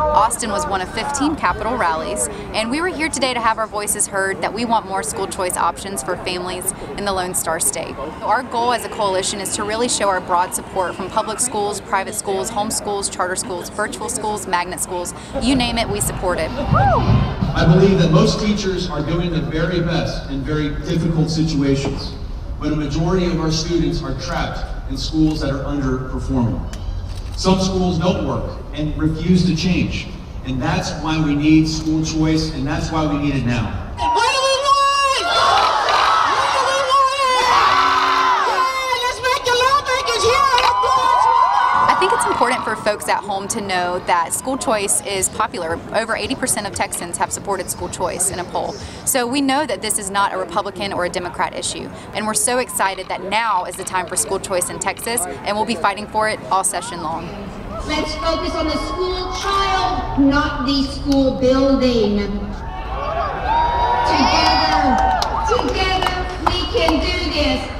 Austin was one of 15 Capitol rallies, and we were here today to have our voices heard that we want more school choice options for families in the Lone Star State. Our goal as a coalition is to really show our broad support from public schools, private schools, home schools, charter schools, virtual schools, magnet schools, you name it, we support it. I believe that most teachers are doing their very best in very difficult situations, when a majority of our students are trapped in schools that are underperforming. Some schools don't work and refuse to change. And that's why we need school choice, and that's why we need it now. I think it's important for folks at home to know that school choice is popular. Over 80% of Texans have supported school choice in a poll. So we know that this is not a Republican or a Democrat issue. And we're so excited that now is the time for school choice in Texas, and we'll be fighting for it all session long. Let's focus on the school child, not the school building. Together, we can do this.